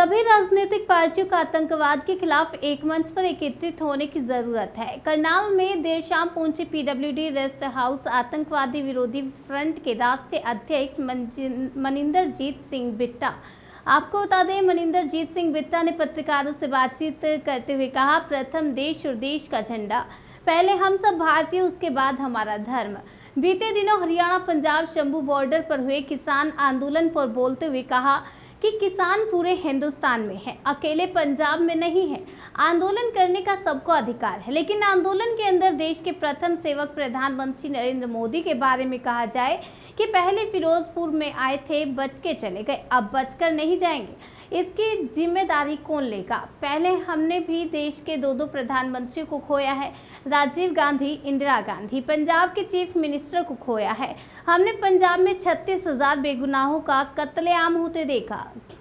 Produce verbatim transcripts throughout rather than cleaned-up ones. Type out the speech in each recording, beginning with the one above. सभी राजनीतिक पार्टियों का आतंकवाद के खिलाफ एक मंच पर एकत्रित होने की जरूरत है। करनाल में देर शाम पहुंचे पीडब्ल्यूडी रेस्ट हाउस आतंकवादी विरोधी फ्रंट के राष्ट्रीय अध्यक्ष मनिंदरजीत सिंह बिट्टा। आपको बता दें, मनिंदरजीत सिंह बिट्टा ने पत्रकारों से बातचीत करते हुए कहा, प्रथम देश और देश का झंडा, पहले हम सब भारतीय, उसके बाद हमारा धर्म। बीते दिनों हरियाणा पंजाब शंभू बॉर्डर पर हुए किसान आंदोलन पर बोलते हुए कहा कि किसान पूरे हिंदुस्तान में है, अकेले पंजाब में नहीं है। आंदोलन करने का सबको अधिकार है, लेकिन आंदोलन के अंदर देश के प्रथम सेवक प्रधानमंत्री नरेंद्र मोदी के बारे में कहा जाए कि पहले फिरोजपुर में आए थे, बच के चले गए, अब बचकर नहीं जाएंगे, इसकी जिम्मेदारी कौन लेगा। पहले हमने भी देश के दो दो प्रधानमंत्रियों को खोया है, राजीव गांधी, इंदिरा गांधी, पंजाब के चीफ मिनिस्टर को खोया है। हमने पंजाब में छत्तीस हजार बेगुनाहों का कत्लेआम होते देखा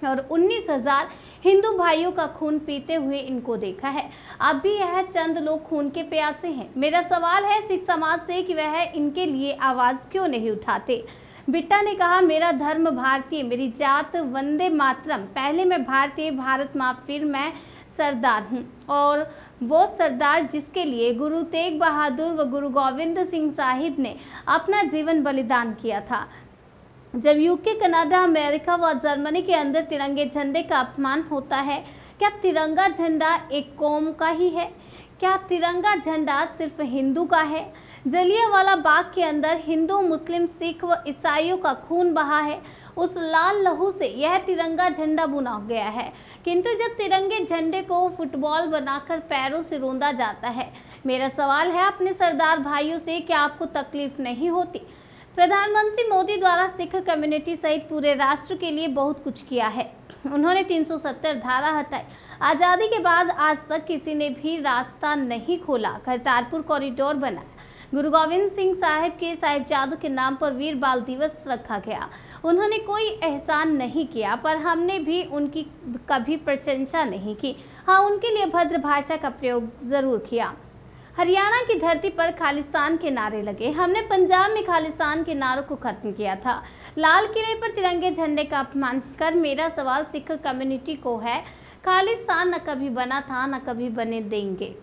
और उन्नीस हजार हिंदू भाइयों का खून पीते हुए इनको देखा है। अब भी यह चंद लोग खून के प्यासे हैं। मेरा सवाल है सिख समाज से कि वह इनके लिए आवाज क्यों नहीं उठाते। बिट्टा ने कहा, मेरा धर्म भारतीय, मेरी जात वंदे मातरम, पहले मैं भारतीय, भारत माँ, फिर मैं सरदार हूँ, और वो सरदार जिसके लिए गुरु तेग बहादुर व गुरु गोविंद सिंह साहिब ने अपना जीवन बलिदान किया था। जब यूके, कनाडा, अमेरिका व जर्मनी के अंदर तिरंगे झंडे का अपमान होता है, क्या तिरंगा झंडा एक कौम का ही है? क्या तिरंगा झंडा सिर्फ हिंदू का है? जलियांवाला बाग के अंदर हिंदू, मुस्लिम, सिख व ईसाइयों का खून बहा है, उस लाल लहू से यह तिरंगा झंडा बुना गया है। किंतु जब तिरंगे झंडे को फुटबॉल बनाकर पैरों से रौंदा जाता है, मेरा सवाल है अपने सरदार भाइयों से, क्या आपको तकलीफ नहीं होती? प्रधानमंत्री मोदी द्वारा सिख कम्युनिटी सहित पूरे राष्ट्र के लिए बहुत कुछ किया है। उन्होंने तीन सौ सत्तर धारा हटाई। आज़ादी के बाद आज तक किसी ने भी रास्ता नहीं खोला। करतारपुर कॉरिडोर बनाया। गुरु गोविंद सिंह साहिब के साहिबजादों के नाम पर वीर बाल दिवस रखा गया। उन्होंने कोई एहसान नहीं किया, पर हमने भी उनकी कभी प्रशंसा नहीं की। हाँ, उनके लिए भद्र भाषा का प्रयोग जरूर किया। हरियाणा की धरती पर खालिस्तान के नारे लगे। हमने पंजाब में खालिस्तान के नारों को खत्म किया था। लाल किले पर तिरंगे झंडे का अपमान कर, मेरा सवाल सिख कम्युनिटी को है, खालिस्तान न कभी बना था, न कभी बने देंगे।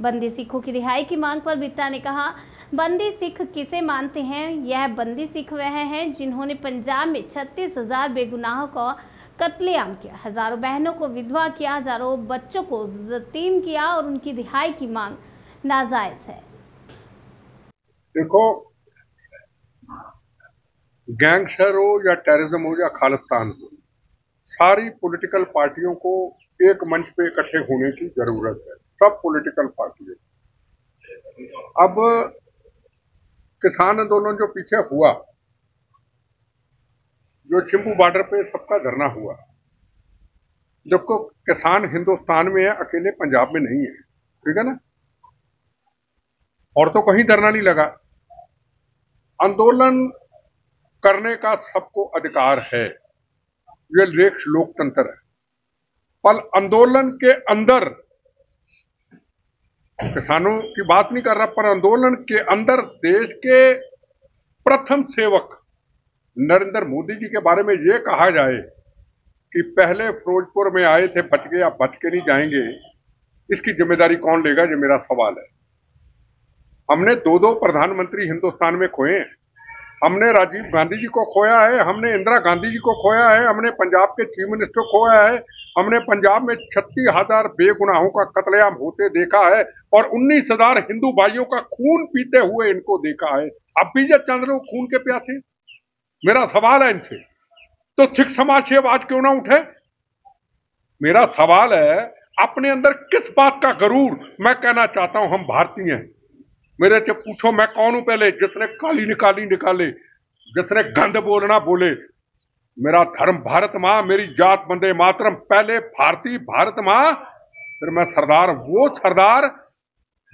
बंदी सिखों की रिहाई की मांग पर बिट्टा ने कहा, बंदी सिख किसे मानते हैं? यह बंदी सिख वह हैं जिन्होंने पंजाब में छत्तीस हजार बेगुनाहों को कत्लेआम किया, हजारों बहनों को विधवा किया, हजारों बच्चों को यतीम किया, और उनकी रिहाई की मांग नाजायज है। देखो, गैंगस्टर हो या टेररिज्म हो या खालिस्तान हो, सारी पॉलिटिकल पार्टियों को एक मंच पे इकट्ठे होने की जरूरत है। सब पॉलिटिकल पार्टियों। अब किसान आंदोलन जो पीछे हुआ, जो शंभू बॉर्डर पे सबका धरना हुआ, जबको किसान हिंदुस्तान में है, अकेले पंजाब में नहीं है, ठीक है ना? और तो कहीं धरना नहीं लगा। आंदोलन करने का सबको अधिकार है, ये लेख लोकतंत्र है। पर आंदोलन के अंदर, किसानों की बात नहीं कर रहा, पर आंदोलन के अंदर देश के प्रथम सेवक नरेंद्र मोदी जी के बारे में ये कहा जाए कि पहले फिरोजपुर में आए थे, बच गए, आप बच के नहीं जाएंगे, इसकी जिम्मेदारी कौन लेगा? ये मेरा सवाल है। हमने दो दो प्रधानमंत्री हिंदुस्तान में खोए हैं। हमने राजीव गांधी जी को खोया है, हमने इंदिरा गांधी जी को खोया है, हमने पंजाब के चीफ मिनिस्टर खोया है, हमने पंजाब में छत्तीस हजार बेगुनाहों का कत्लेआम होते देखा है, और उन्नीस हजार हिंदू भाइयों का खून पीते हुए इनको देखा है। अब भी ये चंद लोग खून के प्यासे, मेरा सवाल है इनसे। तो सिख समाज से आवाज क्यों ना उठे? मेरा सवाल है, अपने अंदर किस बात का गरूर? मैं कहना चाहता हूं, हम भारतीय हैं। मेरे से पूछो मैं कौन हूं, पहले जिसने काली निकाली निकाले, जिसने गंद बोलना बोले। मेरा धर्म भारत माँ, मेरी जात बंदे मातरम, पहले भारतीय, भारत माँ, फिर मैं सरदार। वो सरदार,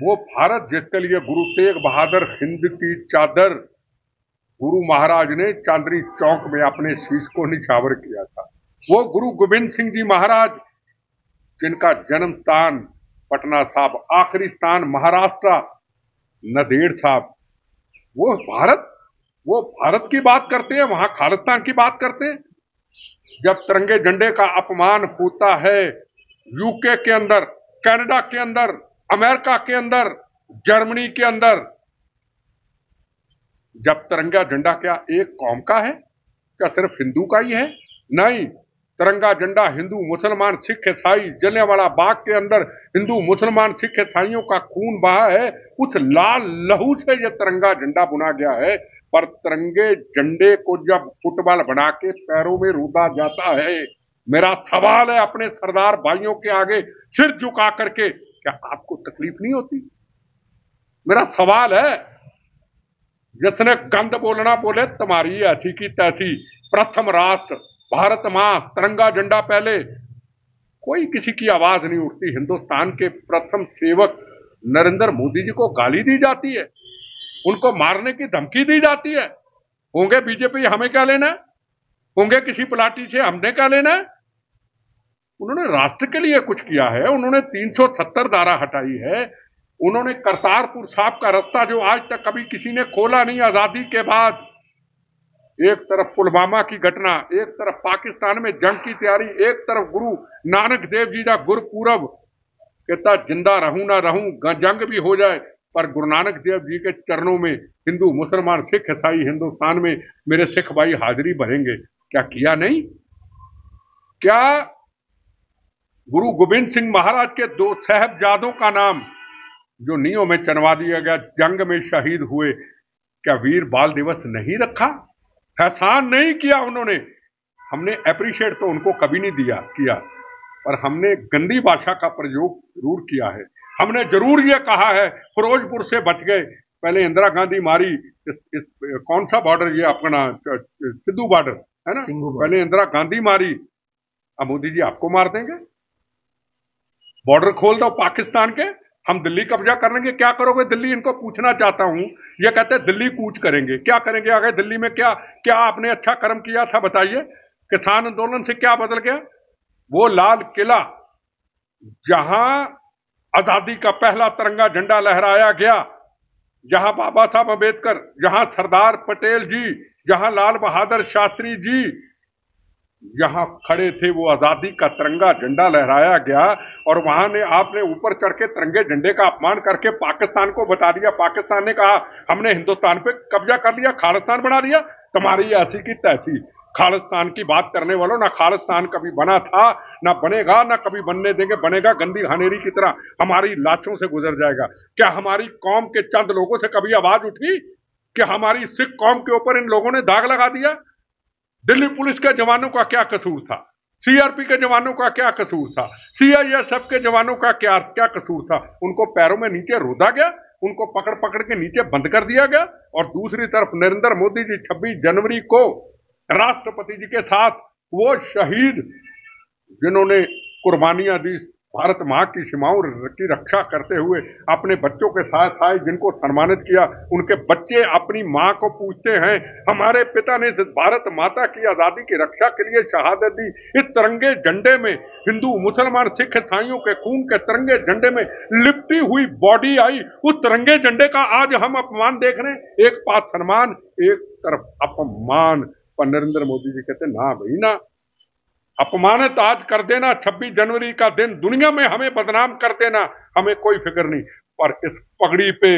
वो भारत जिसके लिए गुरु तेग बहादुर हिंद की चादर, गुरु महाराज ने चांदनी चौक में अपने शीश को निछावर किया था। वो गुरु गोविंद सिंह जी महाराज, जिनका जन्म स्थान पटना साहब, आखिरी स्थान महाराष्ट्र, नदेड़ साहब। वो भारत, वो भारत की बात करते हैं, वहां खालिस्तान की बात करते हैं। जब तिरंगे झंडे का अपमान होता है यूके के अंदर, कनाडा के अंदर, अमेरिका के अंदर, जर्मनी के अंदर, जब तिरंगा झंडा क्या एक कौम का है, क्या सिर्फ हिंदू का ही है? नहीं, तिरंगा झंडा हिंदू मुसलमान सिख ईसाई, जलियांवाला बाग के अंदर हिंदू मुसलमान सिख ईसाइयों का खून बहा है, उस लाल लहू से यह तिरंगा झंडा बुना गया है। पर तिरंगे झंडे को जब फुटबॉल बना के पैरों में रोदा जाता है, मेरा सवाल है अपने सरदार भाइयों के आगे सिर झुका करके, क्या आपको तकलीफ नहीं होती? मेरा सवाल है। जिसने गंद बोलना बोले तुम्हारी ऐसी की तैसी। प्रथम राष्ट्र भारत मां, तिरंगा झंडा पहले, कोई किसी की आवाज नहीं उठती। हिंदुस्तान के प्रथम सेवक नरेंद्र मोदी जी को गाली दी जाती है, उनको मारने की धमकी दी जाती है। होंगे बीजेपी, हमें क्या लेना? होंगे किसी पार्टी से, हमने क्या लेना? उन्होंने राष्ट्र के लिए कुछ किया है। उन्होंने तीन सौ सत्तर धारा हटाई है। उन्होंने करतारपुर साहब का रास्ता जो आज तक कभी किसी ने खोला नहीं आजादी के बाद। एक तरफ पुलवामा की घटना, एक तरफ पाकिस्तान में जंग की तैयारी, एक तरफ गुरु नानक देव जी का गुरपुरब, कहता जिंदा रहूं ना रहूं, जंग भी हो जाए पर गुरु नानक देव जी के चरणों में हिंदू मुसलमान सिख ईसाई हिंदुस्तान में मेरे सिख भाई हाजिरी भरेंगे। क्या किया नहीं? क्या गुरु गोविंद सिंह महाराज के दो साहबजादों का नाम जो नींव में चनवा दिया गया, जंग में शहीद हुए, क्या वीर बाल दिवस नहीं रखा? एहसान नहीं किया उन्होंने। हमने अप्रिशिएट तो उनको कभी नहीं दिया किया, पर हमने गंदी भाषा का प्रयोग जरूर किया है। हमने जरूर ये कहा है फिरोजपुर से बच गए, पहले इंदिरा गांधी मारी, इस, इस, कौन सा बॉर्डर, ये अपना सिद्धू बॉर्डर है ना, पहले इंदिरा गांधी मारी, अब मोदी जी आपको मार देंगे। बॉर्डर खोल दो पाकिस्तान के, हम दिल्ली कब्जा कर लेंगे। क्या करोगे दिल्ली? इनको पूछना चाहता हूं। ये कहते हैं दिल्ली कूच करेंगे, क्या करेंगे आगे दिल्ली में? क्या क्या आपने अच्छा कर्म किया था बताइए? किसान आंदोलन से क्या बदल गया? वो लाल किला जहां आजादी का पहला तिरंगा झंडा लहराया गया, जहां बाबा साहब अम्बेडकर, जहां सरदार पटेल जी, जहां लाल बहादुर शास्त्री जी यहाँ खड़े थे, वो आजादी का तिरंगा झंडा लहराया गया। और वहां ने आपने ऊपर चढ़ के तिरंगे झंडे का अपमान करके पाकिस्तान को बता दिया। पाकिस्तान ने कहा हमने हिंदुस्तान पे कब्जा कर लिया, खालिस्तान बना दिया। तुम्हारी ऐसी की तैसी। खालिस्तान की बात करने वालों, ना खालिस्तान कभी बना था, ना बनेगा, ना कभी बनने देंगे। बनेगा गंदी हनेरी की तरह हमारी लाशों से गुजर जाएगा। क्या हमारी कौम के चंद लोगों से कभी आवाज उठी कि हमारी सिख कौम के ऊपर इन लोगों ने दाग लगा दिया? दिल्ली पुलिस के जवानों का क्या कसूर था? सीआरपी के जवानों का क्या कसूर था? सीआईएसएफ के जवानों का क्या क्या कसूर था? उनको पैरों में नीचे रोदा गया, उनको पकड़ पकड़ के नीचे बंद कर दिया गया। और दूसरी तरफ नरेंद्र मोदी जी छब्बीस जनवरी को राष्ट्रपति जी के साथ, वो शहीद जिन्होंने कुर्बानियां दी भारत मां की सीमाओं की रक्षा करते हुए, अपने बच्चों के साथ आए, जिनको सम्मानित किया, उनके बच्चे अपनी मां को पूछते हैं हमारे पिता ने भारत माता की आजादी की रक्षा के लिए शहादत दी। इस तिरंगे झंडे में हिंदू मुसलमान सिख ईसाइयों के खून के तिरंगे झंडे में लिपटी हुई बॉडी आई। उस तिरंगे झंडे का आज हम अपमान देख रहे हैं। एक पास सम्मान, एक तरफ अपमान। पर नरेंद्र मोदी जी कहते ना भाई ना, अपमानित आज कर देना, छब्बीस जनवरी का दिन दुनिया में हमें बदनाम कर देना, हमें कोई फिक्र नहीं, पर इस पगड़ी पे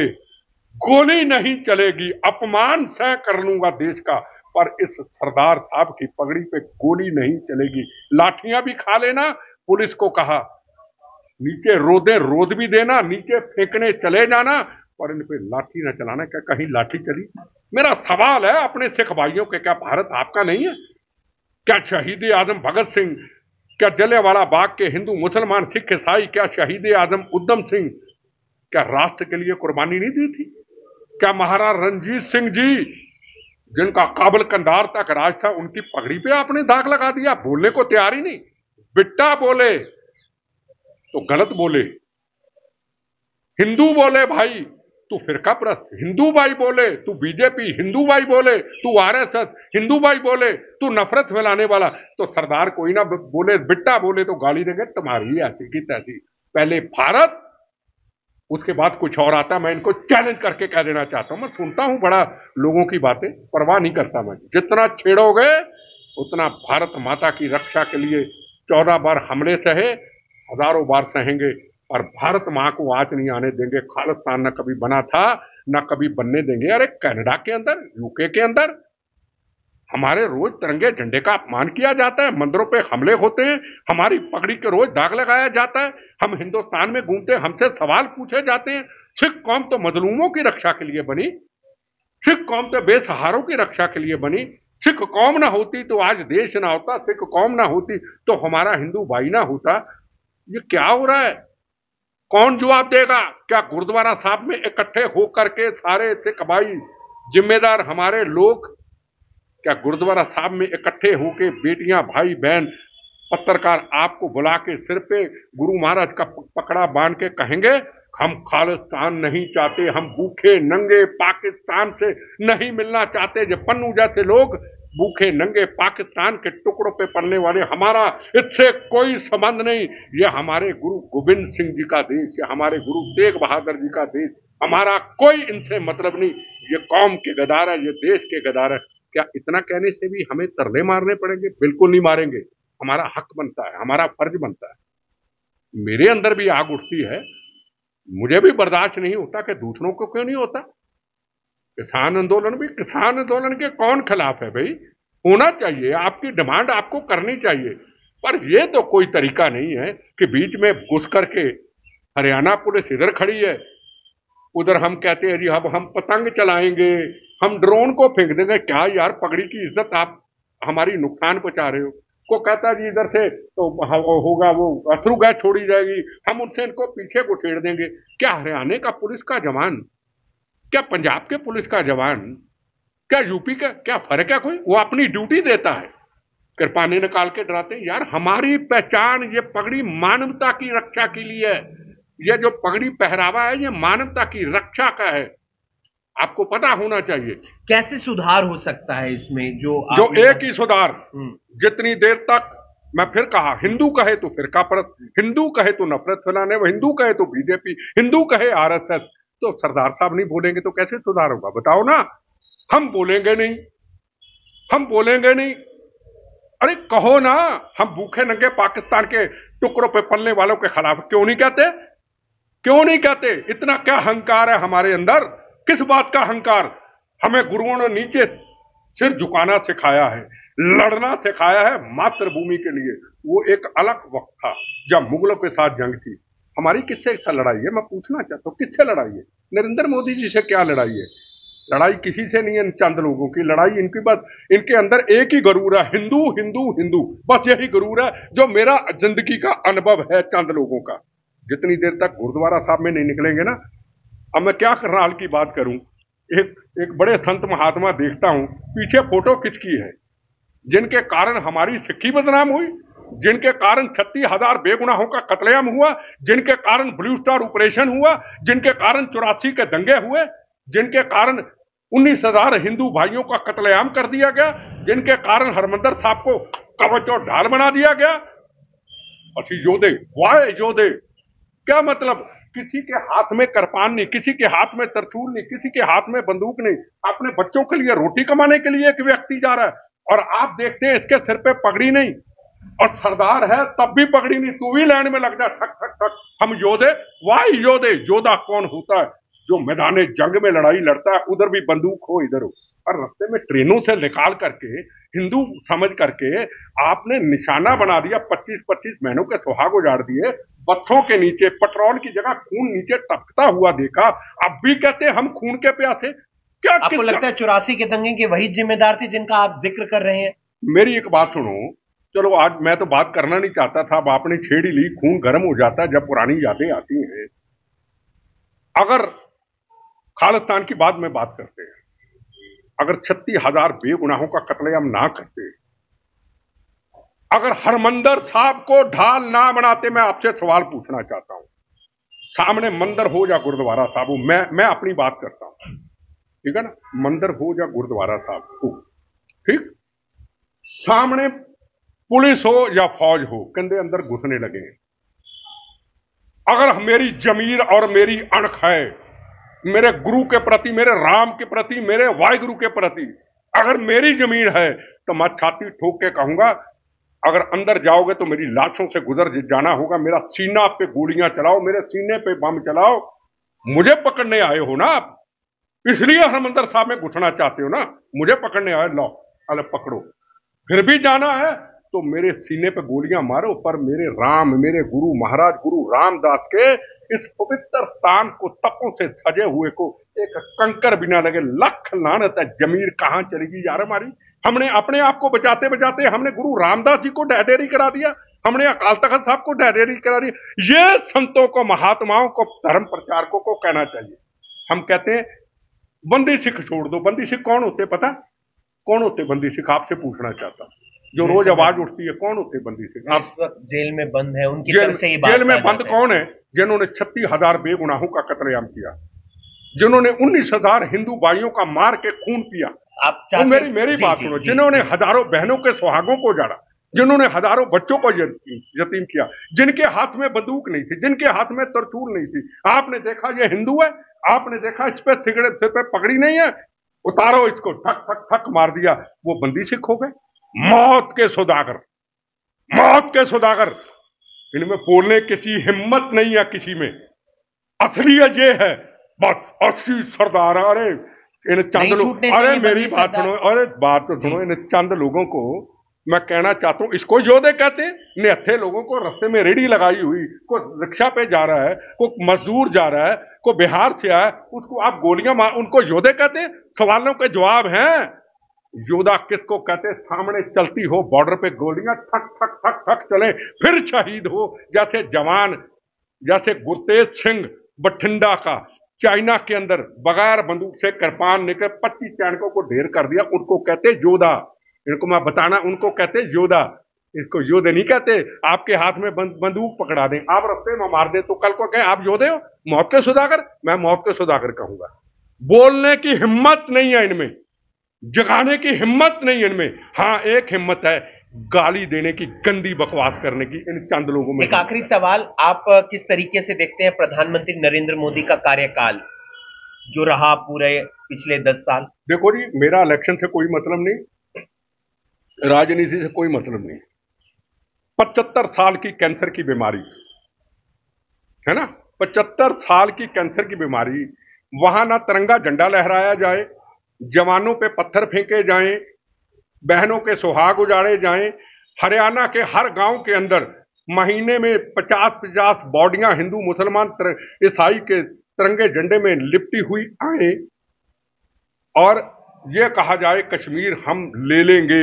गोली नहीं चलेगी। अपमान सह कर लूंगा देश का, पर इस सरदार साहब की पगड़ी पे गोली नहीं चलेगी। लाठियां भी खा लेना, पुलिस को कहा नीचे रोदे रोद भी देना, नीचे फेंकने चले जाना, पर इन पे लाठी ना चलाना। क्या कहीं लाठी चली? मेरा सवाल है अपने सिख भाइयों के, क्या भारत आपका नहीं है? क्या शहीद आजम भगत सिंह, क्या जलियांवाला बाग के हिंदू मुसलमान सिख ईसाई, क्या शहीद आजम उधम सिंह, क्या राष्ट्र के लिए कुर्बानी नहीं दी थी? क्या महाराज रंजीत सिंह जी, जिनका काबल कंधार तक राज था, उनकी पगड़ी पे आपने दाग लगा दिया? बोलने को तैयार ही नहीं। बिट्टा बोले तो गलत बोले, हिंदू बोले भाई तू फिरका प्रस्त, हिंदू भाई बोले तू बीजेपी, हिंदू भाई बोले तू आरएसएस, हिंदू भाई बोले तू नफरत फैलाने वाला। तो सरदार कोई ना बोले, बिट्टा बोले तो गाली देंगे तुम्हारी ऐसी की तैसी। पहले भारत, उसके बाद कुछ और आता। मैं इनको चैलेंज करके कह देना चाहता हूं, मैं सुनता हूं बड़ा लोगों की बातें, परवाह नहीं करता मैं। जितना छेड़ोगे उतना भारत माता की रक्षा के लिए चौदह बार हमले सहे, हजारों बार सहेंगे, और भारत माँ को आज नहीं आने देंगे। खालिस्तान न कभी बना था, न कभी बनने देंगे। अरे कनाडा के अंदर, यूके के अंदर हमारे रोज तिरंगे झंडे का अपमान किया जाता है, मंदिरों पे हमले होते हैं, हमारी पगड़ी के रोज दाग लगाया जाता है, हम हिंदुस्तान में घूमते हैं, हमसे सवाल पूछे जाते हैं। सिख कौम तो मजलूमों की रक्षा के लिए बनी, सिख कौम तो बेसहारों की रक्षा के लिए बनी। सिख कौम ना होती तो आज देश ना होता, सिख कौम ना होती तो हमारा हिंदू भाई ना होता। ये क्या हो रहा है, कौन जवाब देगा? क्या गुरुद्वारा साहब में इकट्ठे होकर के सारे सिख भाई जिम्मेदार हमारे लोग, क्या गुरुद्वारा साहब में इकट्ठे होके बेटियां, भाई बहन, पत्रकार आपको बुला के सिर पे गुरु महाराज का पकड़ा बांध के कहेंगे हम खालिस्तान नहीं चाहते, हम भूखे नंगे पाकिस्तान से नहीं मिलना चाहते। जब पन्नू जैसे लोग भूखे नंगे पाकिस्तान के टुकड़ों पे पलने वाले, हमारा इससे कोई संबंध नहीं। ये हमारे गुरु गोविंद सिंह जी का देश, ये हमारे गुरु तेग बहादुर जी का देश, हमारा कोई इनसे मतलब नहीं। ये कौम के गदार है, ये देश के गदार है। क्या इतना कहने से भी हमें तरले मारने पड़ेंगे? बिल्कुल नहीं मारेंगे। हमारा हक बनता है, हमारा फर्ज बनता है। मेरे अंदर भी आग उठती है, मुझे भी बर्दाश्त नहीं होता कि दूसरों को क्यों नहीं होता। किसान आंदोलन भी, किसान आंदोलन के कौन खिलाफ है भाई? होना चाहिए, आपकी डिमांड आपको करनी चाहिए। पर यह तो कोई तरीका नहीं है कि बीच में घुस करके हरियाणा पुलिस इधर खड़ी है, उधर हम कहते हैं जी अब हम पतंग चलाएंगे, हम ड्रोन को फेंक देंगे। क्या यार, पगड़ी की इज्जत आप हमारी नुकसान पहुंचा रहे हो। को कहता जी इधर से तो होगा वो अश्रू गैस छोड़ी जाएगी, हम उनसे इनको पीछे को छेड़ देंगे। क्या हरियाणा का पुलिस का जवान, क्या पंजाब के पुलिस का जवान, क्या यूपी का, क्या फर्क है कोई? वो अपनी ड्यूटी देता है, कृपाने निकाल के डराते हैं। यार हमारी पहचान, ये पगड़ी मानवता की रक्षा के लिए है। ये जो पगड़ी पहरावा है ये मानवता की रक्षा का है, आपको पता होना चाहिए। कैसे सुधार हो सकता है इसमें? जो जो एक ही सुधार, जितनी देर तक, मैं फिर कहा, हिंदू कहे तो फिरका परत, हिंदू कहे तो नफरत फैलाने, हिंदू कहे तो बीजेपी, हिंदू कहे आर एस एस, तो सरदार साहब नहीं बोलेंगे तो कैसे सुधार होगा? बताओ ना। हम बोलेंगे नहीं, हम बोलेंगे नहीं। अरे कहो ना, हम भूखे नंगे पाकिस्तान के टुकड़ों पर पलने वालों के खिलाफ क्यों नहीं कहते? क्यों नहीं कहते? इतना क्या अहंकार है हमारे अंदर? किस बात का अहंकार? हमें गुरुओं ने नीचे सिर झुकाना सिखाया है, लड़ना सिखाया है मातृभूमि के लिए। वो एक अलग वक्त था जब मुगलों के साथ जंग थी। हमारी किससे लड़ाई है, मैं पूछना चाहता हूँ, किससे लड़ाई है? नरेंद्र मोदी जी से क्या लड़ाई है? लड़ाई किसी से नहीं है, इन चंद लोगों की लड़ाई। इनकी बात, इनके अंदर एक ही गरूर है, हिंदू हिंदू हिंदू, बस यही गरूर है जो मेरा जिंदगी का अनुभव है चंद लोगों का। जितनी देर तक गुरुद्वारा साहब में नहीं निकलेंगे ना, अब मैं क्या करनाल की बात करूं, एक एक बड़े संत महात्मा देखता हूं, पीछे फोटो खिंचकी है, जिनके कारण हमारी सिक्की बदनाम हुई, जिनके कारण छत्तीस हजार बेगुनाहों का कत्लेआम हुआ, जिनके कारण ब्लू स्टार ऑपरेशन हुआ, जिनके कारण चौरासी के दंगे हुए, जिनके कारण उन्नीस हजार हिंदू भाइयों का कत्लेआम कर दिया गया, जिनके कारण हरमंदर साहब को कवच और ढाल बना दिया गया। असी योधे, वाह योधे! क्या मतलब, किसी के हाथ में कृपान नहीं, किसी के हाथ में तरछूल नहीं, किसी के हाथ में बंदूक नहीं। अपने बच्चों के लिए रोटी कमाने के लिए एक व्यक्ति जा रहा है, और आप देखते हैं इसके सिर पे पगड़ी नहीं, और सरदार है तब भी पगड़ी नहीं। तू भी लाइन में लग जा, ठक ठक ठक। हम योधे, वाह योधे! योद्धा कौन होता है? जो मैदान जंग में लड़ाई लड़ता है, उधर भी बंदूक हो इधर हो। और रस्ते में ट्रेनों से निकाल करके हिंदू समझ करके आपने निशाना बना दिया। पच्चीस पच्चीस महीनों के सुहाग उजाड़ दिए, बच्चों के नीचे पेट्रोल की जगह खून नीचे टपकता हुआ देखा। अब भी कहते हैं हम खून के प्यासे। क्या आपको लगता है चौरासी के दंगे के वही जिम्मेदार थे जिनका आप जिक्र कर रहे हैं? मेरी एक बात सुनो, चलो आज मैं तो बात करना नहीं चाहता था, अब आपने छेड़ ही ली, खून गर्म हो जाता है जब पुरानी यादें आती हैं। अगर खालिस्तान की बात में बात करते हैं, अगर छत्तीस हजार बेगुनाहों का कत्लेआम ना करते, अगर हरमंदर साहब को ढाल ना बनाते, मैं आपसे सवाल पूछना चाहता हूं, सामने मंदिर हो या गुरुद्वारा साहब हो, मैं मैं अपनी बात करता हूं, ठीक है ना, मंदिर हो या गुरुद्वारा साहब हो, ठीक, सामने पुलिस हो या फौज हो, कंधे अंदर घुसने लगे। अगर मेरी जमीर और मेरी अणख है, मेरे गुरु के प्रति, मेरे राम के प्रति, मेरे वाहिगुरु के प्रति, अगर मेरी जमीन है तो मैं छाती ठोक के कहूंगा, अगर अंदर जाओगे तो मेरी लाशों से गुजर जाना होगा, मेरा सीना पे गोलियां चलाओ, मेरे सीने पे बम चलाओ, मुझे पकड़ने आए हो ना आप, इसलिए हरमंदर साहब में घुसना चाहते हो ना, मुझे पकड़ने आए, लाओ अरे पकड़ो, फिर भी जाना है तो मेरे सीने पे गोलियां मारो, पर मेरे राम, मेरे गुरु महाराज गुरु रामदास के इस पवित्र तान को, तपों से सजे हुए को एक कंकर बिना लगे। लख लानत है, जमीर कहाँ चली गई यार हमारी। हमने अपने आप को बचाते बचाते हमने गुरु रामदास जी को डेडेरी करा दिया, हमने अकाल तखत साहब को डेडेरी करा दिया। ये संतों को, महात्माओं को, धर्म प्रचारकों को कहना चाहिए। हम कहते हैं बंदी सिख छोड़ दो, बंदी सिख कौन होते पता, कौन होते बंदी सिख, आपसे पूछना चाहता, जो रोज आवाज उठती है कौन होते बंदी सिख। आप जेल में बंद है उनकी जेल, तरफ से ही बात जेल में बंद कौन है, जिन्होंने छत्तीस हजार बेगुनाहों का कत्लेआम किया, जिन्होंने उन्नीस हजार हिंदू भाइयों का मार के खून पिया। आप मेरी मेरी बात सुनो, जिन्होंने हजारों बहनों के सुहागों को उजाड़ा, जिन्होंने हजारों बच्चों को यतीम किया, जिनके हाथ में बंदूक नहीं थी, जिनके हाथ में तरचूल नहीं थी, आपने देखा ये हिंदू है? आपने देखा इस पे सिगरेट पे पकड़ी नहीं है, उतारो इसको, ठक ठक ठक मार दिया, वो बंदी सिख हो गए। मौत के सौदागर, मौत के सौदागर, इनमें बोलने किसी हिम्मत नहीं है किसी में, असलियत ये है बस। अस्सी सरदार, अरे इन चंद लोग, अरे मेरी बात सुनो, अरे बात तो सुनो, इन चंद लोगों को मैं कहना चाहता हूँ, इसको योद्धे कहते हैं। निहत्थे लोगों को रास्ते में रेडी लगाई हुई, कोई रिक्शा पे जा रहा है, कोई मजदूर जा रहा है, कोई बिहार से आया, उसको आप गोलियां मार, उनको योद्धे कहते हैं? सवालों के जवाब हैं। योद्धा किसको कहते? सामने चलती हो बॉर्डर पे गोलियां, ठक ठक ठक ठक चले, फिर शहीद हो, जैसे जवान, जैसे गुरतेज सिंह बठिंडा का चाइना के अंदर बगैर बंदूक से कृपान लेकर पच्चीस सैनिकों को ढेर कर दिया, उनको कहते योद्धा। इनको मैं बताना, उनको कहते योद्धा, इसको योद्धे नहीं कहते। आपके हाथ में बंदूक पकड़ा दें, आप रस्ते में मार दें, तो कल को कहें आप योद्धे हो? मौत के सौदागर, मैं मौत के सौदागर कहूंगा। बोलने की हिम्मत नहीं है इनमें, जगाने की हिम्मत नहीं है इनमें। हाँ, एक हिम्मत है, गाली देने की, गंदी बकवास करने की, इन चंद लोगों में। एक आखिरी सवाल, आप किस तरीके से देखते हैं प्रधानमंत्री नरेंद्र मोदी का कार्यकाल जो रहा पूरे पिछले दस साल? देखो जी, मेरा इलेक्शन से कोई मतलब नहीं, राजनीति से कोई मतलब नहीं। पचहत्तर साल की कैंसर की बीमारी है ना, पचहत्तर साल की कैंसर की बीमारी, वहां ना तिरंगा झंडा लहराया जाए, जवानों पे पत्थर फेंके जाए, बहनों के सुहाग उजाड़े जाएं। हरियाणा के हर गांव के अंदर महीने में पचास पचास बॉडियां हिंदू मुसलमान ईसाई के तिरंगे झंडे में लिपटी हुई आए, और ये कहा जाए कश्मीर हम ले लेंगे।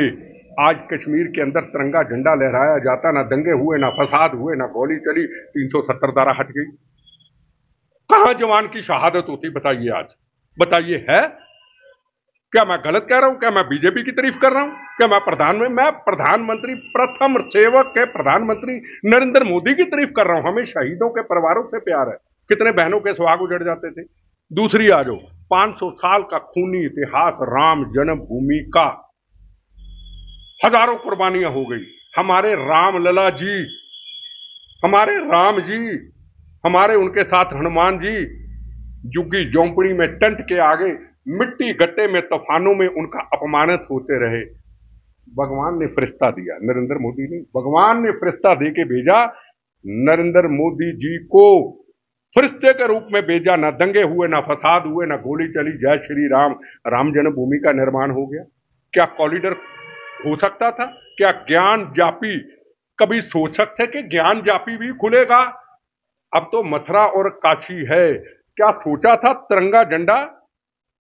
आज कश्मीर के अंदर तिरंगा झंडा लहराया जाता, ना दंगे हुए, ना फसाद हुए, ना गोली चली, तीन सौ सत्तर धारा हट गई, कहां जवान की शहादत होती? बताइए, आज बताइए, है क्या मैं गलत कह रहा हूं? क्या मैं बीजेपी की तारीफ कर रहा हूं? क्या मैं प्रधान में मैं प्रधानमंत्री, प्रथम सेवक के प्रधानमंत्री नरेंद्र मोदी की तारीफ कर रहा हूं? हमें शहीदों के परिवारों से प्यार है, कितने बहनों के सुहाग उजड़ जाते थे। दूसरी आ जाओ, पाँच सौ साल का खूनी इतिहास राम जन्मभूमि का, हजारों कुर्बानियां हो गई। हमारे राम लला जी, हमारे राम जी, हमारे उनके साथ हनुमान जी, जुग्गी झोंपड़ी में टेंट के आगे मिट्टी गट्टे में तूफानों में उनका अपमानित होते रहे। भगवान ने फरिश्ता दिया, नरेंद्र मोदी ने, भगवान ने फरिश्ता दे के भेजा नरेंद्र मोदी जी को, फरिश्ते के रूप में भेजा। ना दंगे हुए, ना फसाद हुए, ना गोली चली, जय श्री राम, राम जन्मभूमि का निर्माण हो गया। क्या कॉरिडोर हो सकता था? क्या ज्ञान जापी कभी सोच सकते कि ज्ञान जापी भी खुलेगा? अब तो मथुरा और काशी है। क्या सोचा था तिरंगा झंडा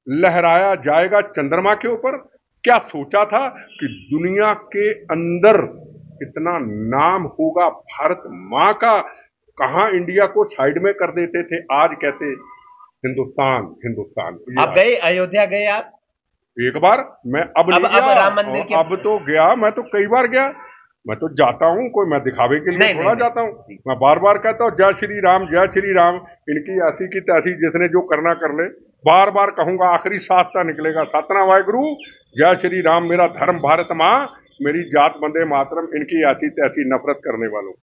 लहराया जाएगा चंद्रमा के ऊपर? क्या सोचा था कि दुनिया के अंदर इतना नाम होगा भारत माँ का? कहाँ इंडिया को साइड में कर देते थे, आज कहते हिंदुस्तान, हिंदुस्तान। आप गए अयोध्या, गए आप एक बार? मैं अब अब, अब राम मंदिर के अब तो गया, मैं तो कई बार गया, मैं तो जाता हूँ, कोई मैं दिखावे के लिए थोड़ा जाता हूँ। मैं बार बार कहता हूँ जय श्री राम, जय श्री राम। इनकी ऐसी की तैसी, जिसने जो करना कर ले, बार बार कहूंगा, आखिरी सातता निकलेगा, सातना वाहेगुरु, जय श्री राम, मेरा धर्म भारत माँ, मेरी जात वंदे मातरम। इनकी ऐसी तैसी नफरत करने वालों